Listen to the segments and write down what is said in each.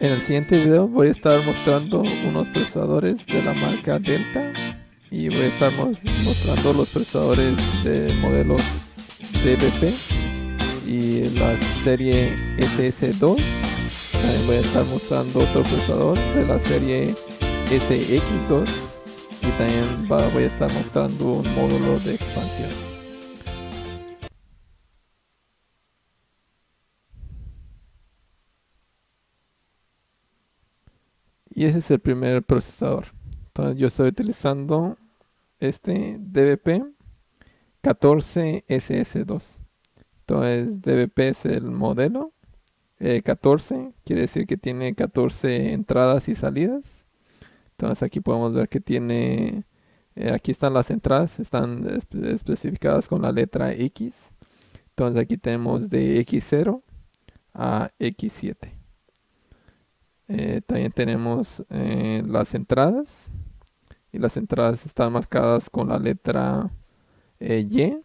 En el siguiente video voy a estar mostrando unos procesadores de la marca Delta y voy a estar mostrando los procesadores de modelos DVP y la serie SS2. También voy a estar mostrando otro procesador de la serie SX2 y también voy a estar mostrando un módulo de expansión. Y ese es el primer procesador. Entonces yo estoy utilizando este DVP 14SS2. Entonces DVP es el modelo. 14 quiere decir que tiene 14 entradas y salidas. Entonces aquí podemos ver que tiene... aquí están las entradas. Están especificadas con la letra X. Entonces aquí tenemos de X0 a X7. También tenemos las entradas, y las entradas están marcadas con la letra Y,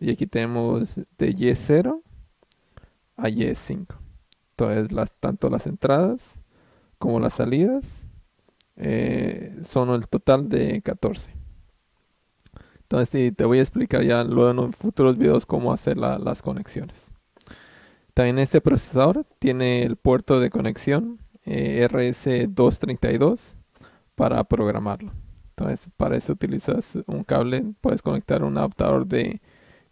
y aquí tenemos de Y0 a Y5. Entonces tanto las entradas como las salidas son el total de 14. Entonces te voy a explicar ya luego en los futuros videos cómo hacer las conexiones. También este procesador tiene el puerto de conexión RS232 para programarlo. Entonces para eso utilizas un cable, puedes conectar un adaptador de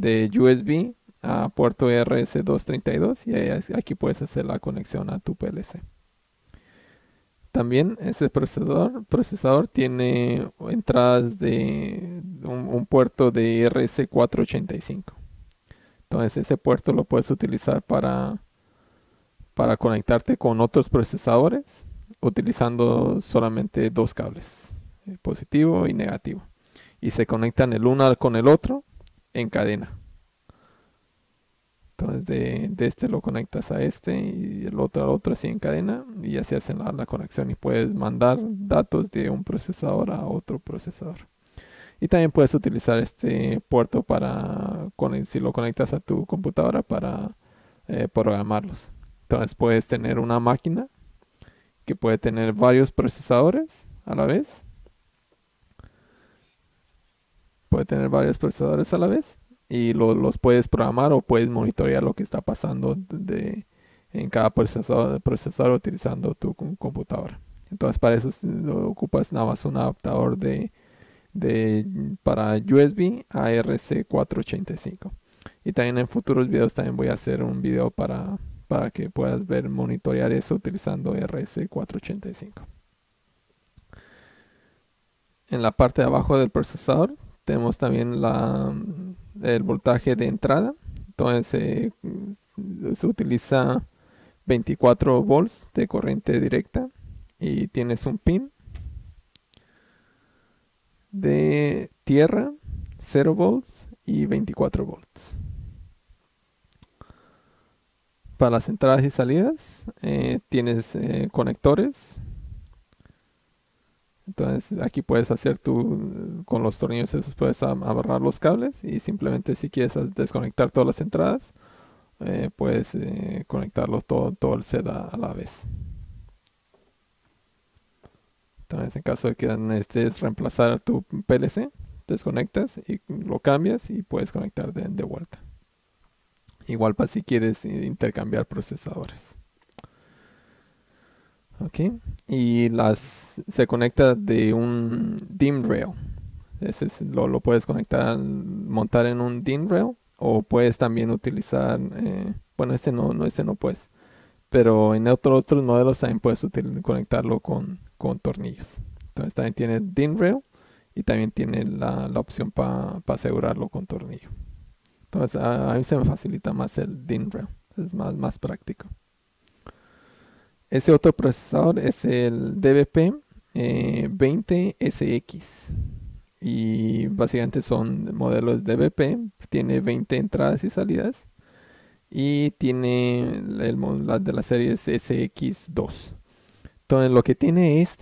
USB a puerto RS232 y aquí puedes hacer la conexión a tu PLC. También este procesador tiene entradas de un puerto de RS485. Entonces ese puerto lo puedes utilizar para conectarte con otros procesadores utilizando solamente dos cables, positivo y negativo, y se conectan el uno con el otro en cadena. Entonces de este lo conectas a este y el otro al otro así en cadena, y así hacen la conexión y puedes mandar datos de un procesador a otro procesador. Y también puedes utilizar este puerto para, si lo conectas a tu computadora, para programarlos. Entonces puedes tener una máquina que puede tener varios procesadores a la vez. Y los puedes programar o puedes monitorear lo que está pasando en cada procesador utilizando tu computadora. Entonces para eso ocupas nada más un adaptador para USB a RC485. Y también en futuros videos también voy a hacer un video para que puedas ver, monitorear eso utilizando RS485. En la parte de abajo del procesador tenemos también el voltaje de entrada. Entonces se utiliza 24 volts de corriente directa y tienes un pin de tierra, 0 volts y 24 volts. Para las entradas y salidas tienes conectores. Entonces aquí puedes hacer con los tornillos esos puedes amarrar los cables, y simplemente si quieres desconectar todas las entradas puedes conectarlos todo el set a la vez. Entonces en caso de que necesites reemplazar tu PLC, desconectas y lo cambias y puedes conectar de vuelta. Igual para si quieres intercambiar procesadores. Ok. Y se conecta de un DIN rail. Ese lo puedes conectar, montar en un DIN rail. O puedes también utilizar... bueno, ese no puedes. Pero en otros modelos también puedes conectarlo con tornillos. Entonces también tiene DIN rail. Y también tiene la opción para asegurarlo con tornillo. Entonces a mí se me facilita más el DIN rail, es más práctico. Este otro procesador es el DVP 20SX. Y básicamente son modelos DVP, tiene 20 entradas y salidas. Y tiene las de las series SX2. Entonces lo que tiene es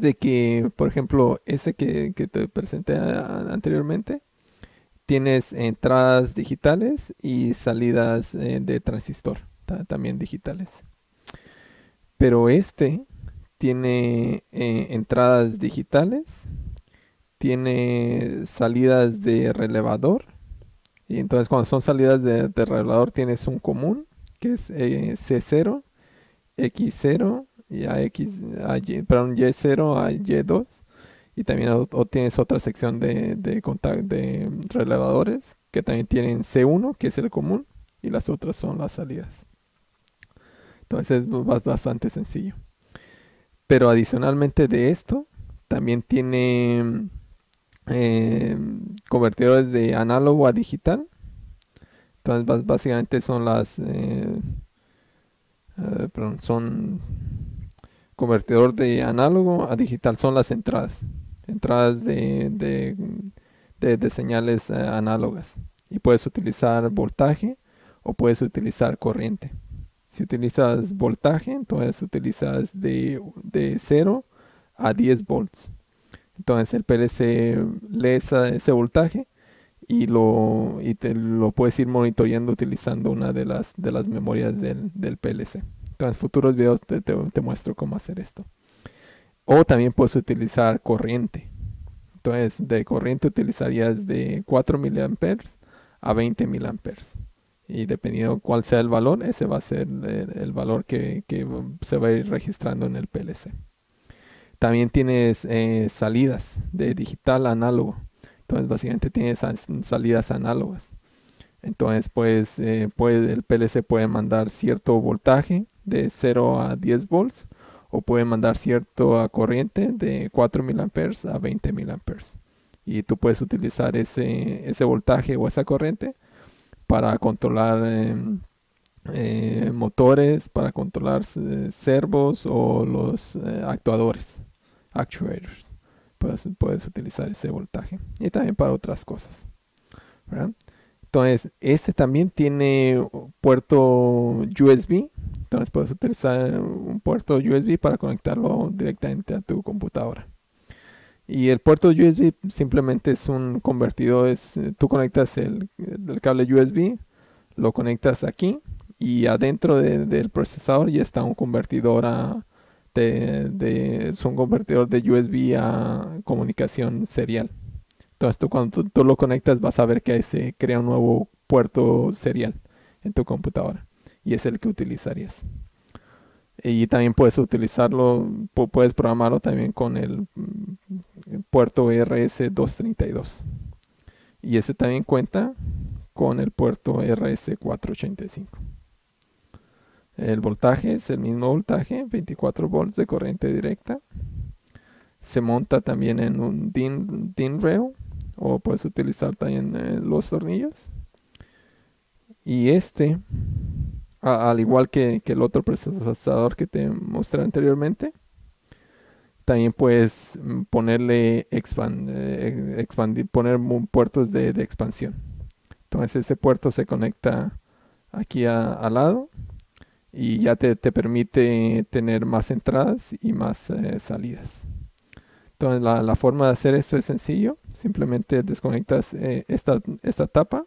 de que, por ejemplo, ese que te presenté anteriormente, tienes entradas digitales y salidas de transistor también digitales. pero este tiene entradas digitales, tiene salidas de relevador, y entonces cuando son salidas de relevador tienes un común que es C0, X0 y Y0 a Y2, y también tienes otra sección de relevadores que también tienen C1, que es el común, y las otras son las salidas. Entonces es bastante sencillo. Pero adicionalmente de esto, también tiene convertidores de análogo a digital. Entonces básicamente son las son convertidor de análogo a digital, son las entradas de señales análogas, y puedes utilizar voltaje o puedes utilizar corriente. Si utilizas voltaje, entonces utilizas de 0 a 10 volts. Entonces el PLC lee ese voltaje y te lo puedes ir monitoreando utilizando una de las memorias del PLC. Entonces en futuros videos te muestro cómo hacer esto. O también puedes utilizar corriente. Entonces de corriente utilizarías de 4 miliamperes a 20 miliamperes. Y dependiendo cuál sea el valor, ese va a ser el valor que se va a ir registrando en el PLC. También tienes salidas de digital a análogo. Entonces básicamente tienes salidas análogas. Entonces pues, el PLC puede mandar cierto voltaje de 0 a 10 volts. O puede mandar cierta corriente de 4 miliamperes a 20 miliamperes. Y tú puedes utilizar ese voltaje o esa corriente para controlar motores, para controlar servos o los actuators. Puedes utilizar ese voltaje y también para otras cosas, ¿verdad? Entonces este también tiene puerto USB. Entonces puedes utilizar un puerto USB para conectarlo directamente a tu computadora. Y el puerto USB simplemente es un convertidor. Tú conectas el cable USB, lo conectas aquí, y adentro del procesador ya está un convertidor de USB a comunicación serial. Entonces cuando tú lo conectas, vas a ver que se crea un nuevo puerto serial en tu computadora, y es el que utilizarías. Y también puedes puedes programarlo también con el puerto RS232, y ese también cuenta con el puerto RS485. El voltaje es el mismo voltaje, 24 volts de corriente directa. Se monta también en un DIN rail, o puedes utilizar también los tornillos. Y este, al igual que el otro procesador que te mostré anteriormente, también puedes ponerle poner puertos de expansión. Entonces ese puerto se conecta aquí al lado, y ya te permite tener más entradas y más salidas. Entonces la forma de hacer esto es sencillo. Simplemente desconectas esta tapa,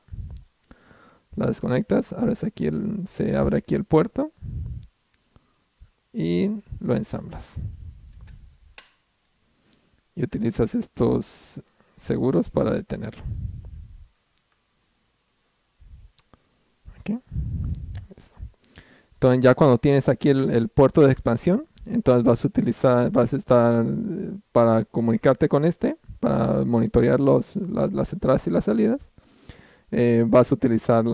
la desconectas, abres aquí se abre aquí el puerto y lo ensamblas. Y utilizas estos seguros para detenerlo. Okay. Entonces ya cuando tienes aquí el puerto de expansión, entonces vas a estar para comunicarte con para monitorear las entradas y las salidas. Vas a utilizar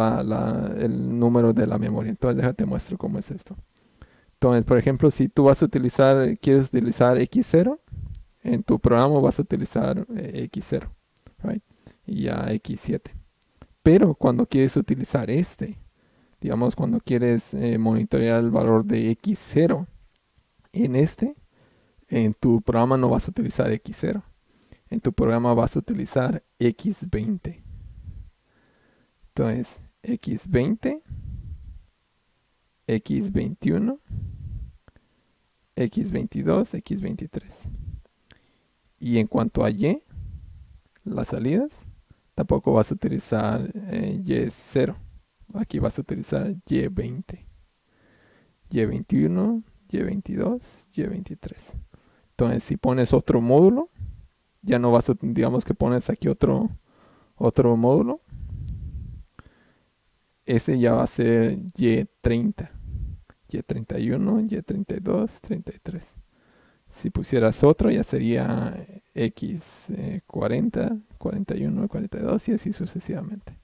el número de la memoria. Entonces déjate muestro cómo es esto. Entonces, por ejemplo, si tú quieres utilizar X0, en tu programa vas a utilizar X0, right? Y ya X7. Pero cuando quieres utilizar digamos, cuando quieres monitorear el valor de X0 en tu programa no vas a utilizar X0. En tu programa vas a utilizar X20. Entonces, X20, X21, X22, X23. Y en cuanto a Y, las salidas, tampoco vas a utilizar Y0. Aquí vas a utilizar Y20, Y21, Y22, Y23. Entonces si pones otro módulo, ya no vas a, digamos que pones aquí otro módulo, ese ya va a ser Y30, Y31, Y32, 33. Si pusieras otro ya sería X40, 41, 42 y así sucesivamente.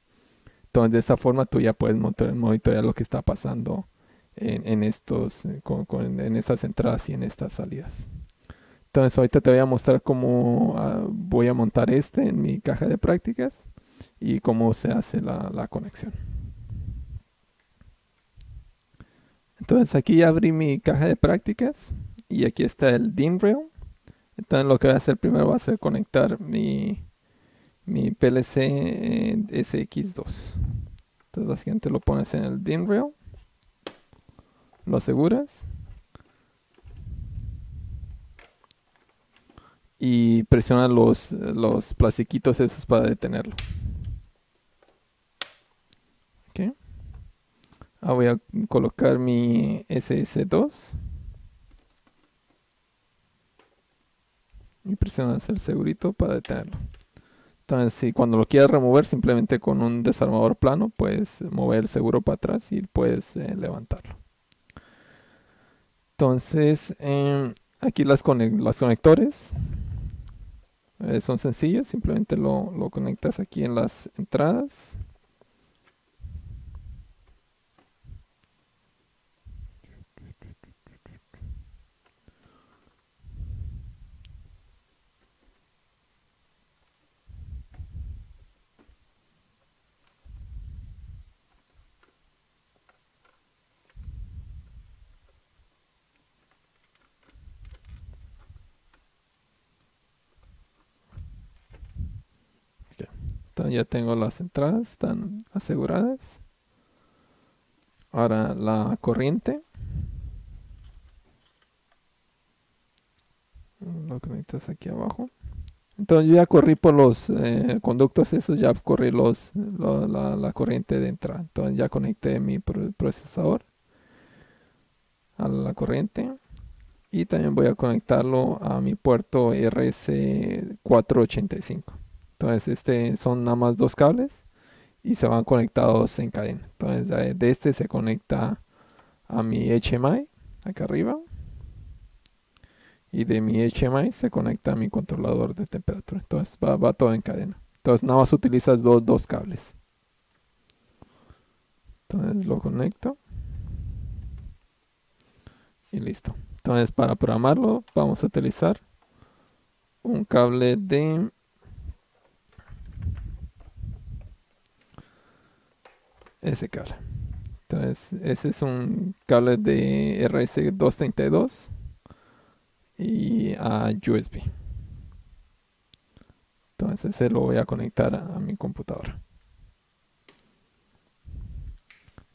Entonces de esta forma tú ya puedes monitorear lo que está pasando en estas entradas y en estas salidas. Entonces ahorita te voy a mostrar cómo voy a montar este en mi caja de prácticas y cómo se hace la conexión. Entonces aquí ya abrí mi caja de prácticas y aquí está el DIN rail. Entonces lo que voy a hacer primero va a ser conectar mi PLC SX2. Entonces básicamente lo pones en el DIN rail, lo aseguras y presiona los plastiquitos esos para detenerlo. Okay. Ahora voy a colocar mi SS2 y presionas el segurito para detenerlo. Entonces si cuando lo quieras remover, simplemente con un desarmador plano puedes mover el seguro para atrás y puedes levantarlo. Entonces aquí los conectores son sencillos, simplemente lo conectas aquí en las entradas. Entonces ya tengo las entradas, están aseguradas. Ahora la corriente. Lo conectas aquí abajo. Entonces yo ya corrí por los conductos esos, ya corrí la corriente de entrada. Entonces ya conecté mi procesador a la corriente. Y también voy a conectarlo a mi puerto RS485. Entonces son nada más dos cables y se van conectados en cadena. Entonces de este se conecta a mi HMI acá arriba y de mi HMI se conecta a mi controlador de temperatura. Entonces va todo en cadena. Entonces nada más utilizas dos cables. Entonces lo conecto y listo. Entonces para programarlo vamos a utilizar un cable de Entonces ese es un cable de RS232 y a USB. Entonces ese lo voy a conectar a mi computadora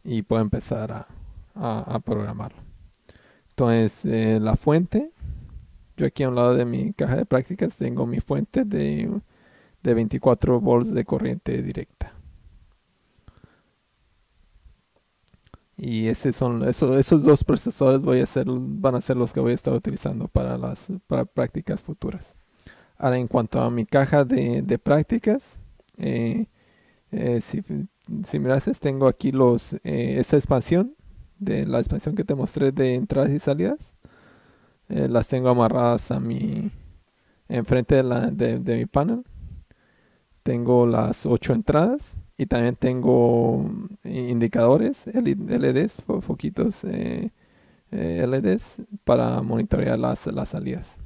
y puedo empezar a programarlo. Entonces la fuente, yo aquí a un lado de mi caja de prácticas tengo mi fuente de 24 volts de corriente directa. Y esos dos procesadores van a ser los que voy a estar utilizando para para prácticas futuras. Ahora en cuanto a mi caja de prácticas, si miras, tengo aquí esta expansión, la expansión que te mostré de entradas y salidas, las tengo amarradas enfrente de mi panel. Tengo las 8 entradas y también tengo indicadores, LEDs, foquitos LEDs para monitorear las salidas.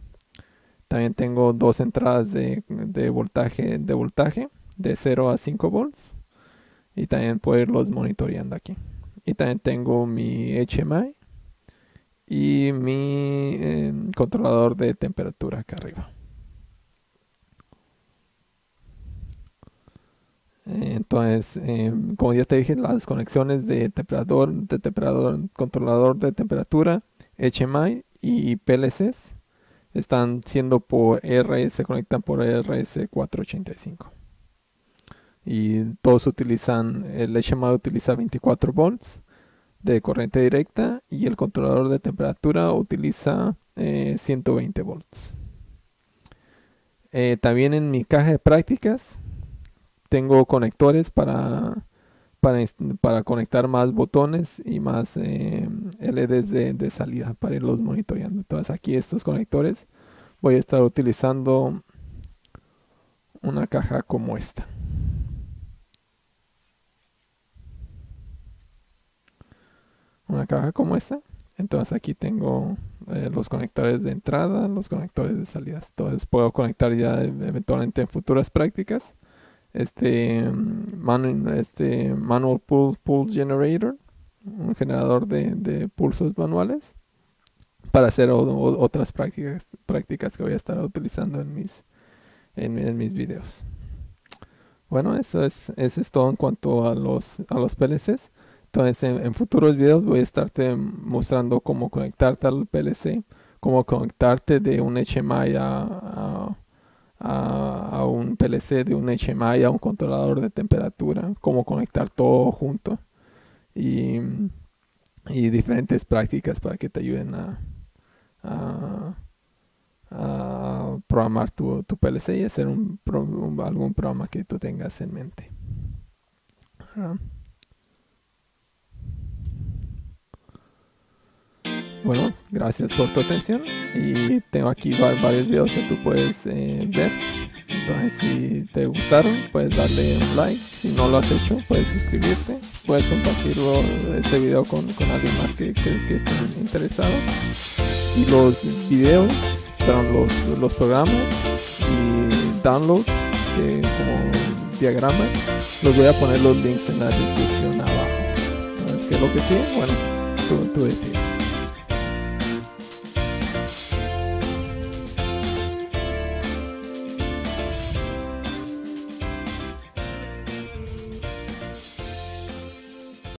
También tengo dos entradas de voltaje de 0 a 5 volts y también puedo irlos monitoreando aquí. Y también tengo mi HMI y mi controlador de temperatura acá arriba. Entonces, como ya te dije, las conexiones de controlador de temperatura, HMI y PLCs están siendo se conectan por RS485. Y todos utilizan, el HMI utiliza 24 volts, de corriente directa y el controlador de temperatura utiliza 120 volts. También en mi caja de prácticas tengo conectores para conectar más botones y más LEDs de salida para irlos monitoreando. Entonces aquí estos conectores voy a estar utilizando una caja como esta. Entonces aquí tengo los conectores de entrada, los conectores de salida. Entonces puedo conectar ya eventualmente en futuras prácticas este manual pulse generator, un generador de pulsos manuales, para hacer otras prácticas que voy a estar utilizando en mis videos. Bueno, eso es todo en cuanto a los PLCs. Entonces en futuros videos voy a estarte mostrando cómo conectarte al PLC, cómo conectarte de un HMI a un PLC, de un HMI a un controlador de temperatura, cómo conectar todo junto y diferentes prácticas para que te ayuden a programar tu PLC y hacer algún programa que tú tengas en mente. Bueno, gracias por tu atención y tengo aquí varios videos que tú puedes ver. Entonces si te gustaron puedes darle un like, si no lo has hecho puedes suscribirte, puedes compartirlo este video con alguien más que crees que estén interesados. Y los videos, perdón, los programas y downloads como diagramas, los voy a poner los links en la descripción abajo. Entonces, ¿qué es lo que sigue? Bueno, tú decides.